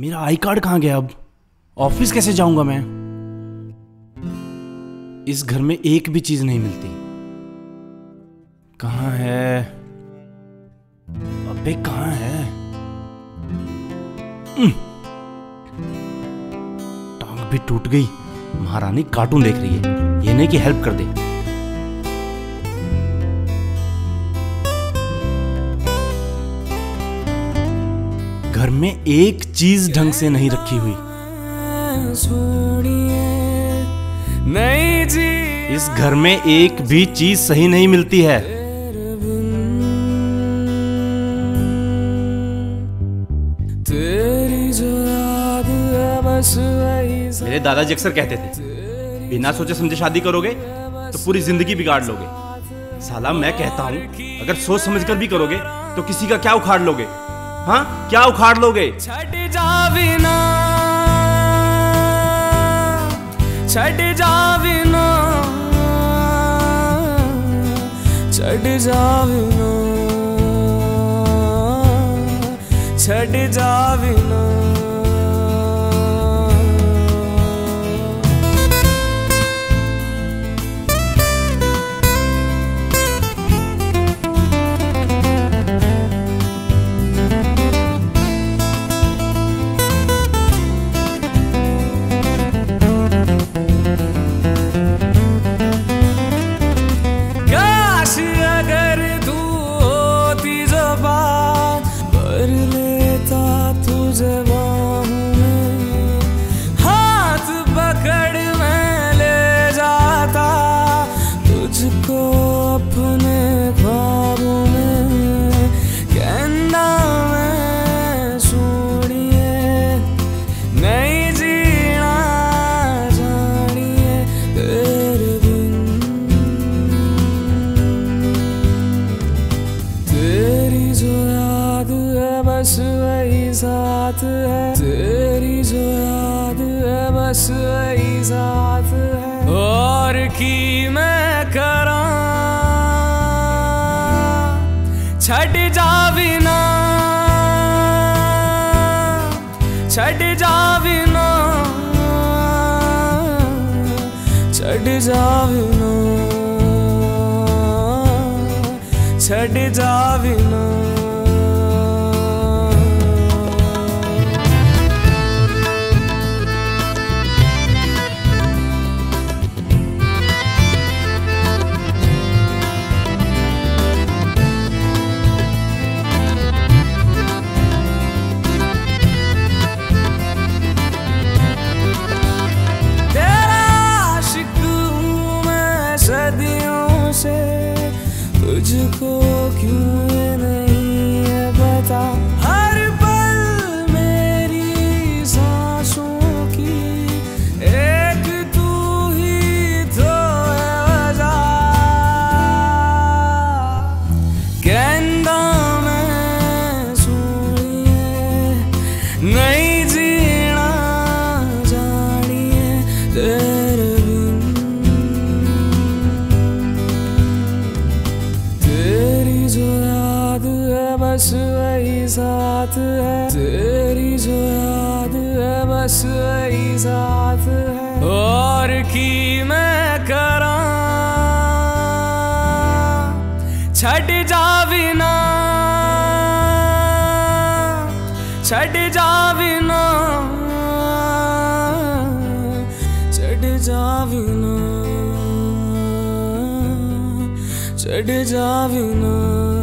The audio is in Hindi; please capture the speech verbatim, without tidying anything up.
मेरा आई कार्ड कहाँ गया? अब ऑफिस कैसे जाऊंगा मैं? इस घर में एक भी चीज नहीं मिलती। कहाँ है? अबे कहाँ है? टांग भी टूट गई। महारानी कार्टून देख रही है, ये नहीं कि हेल्प कर दे। घर में एक चीज ढंग से नहीं रखी हुई। इस घर में एक भी चीज सही नहीं मिलती है। मेरे दादाजी अक्सर कहते थे, बिना सोचे समझे शादी करोगे तो पूरी जिंदगी बिगाड़ लोगे। साला मैं कहता हूँ, अगर सोच समझकर भी करोगे तो किसी का क्या उखाड़ लोगे? हाँ, क्या उखाड़ लोगे? छड जावी ना, छड जावी ना, छड जावी ना, छड जावी ना। बस वही साथ है तेरी, जो याद है बस वही साथ है। और की मैं करा, छड जावी ना, छड जावी ना, छड जावी ना, छड जावी ना। तुझको क्यों नहीं पता, हर पल मेरी सांसों की एक तू ही तो है वजह। गेंदा में सुनिए, नहीं जीना जानिए तेरे बिन। बस वही साथ है तेरी, जो याद है बस वही साथ है। और की मैं करा, छड जावी ना, छड जावी ना, छड जावी ना, छड जावी ना।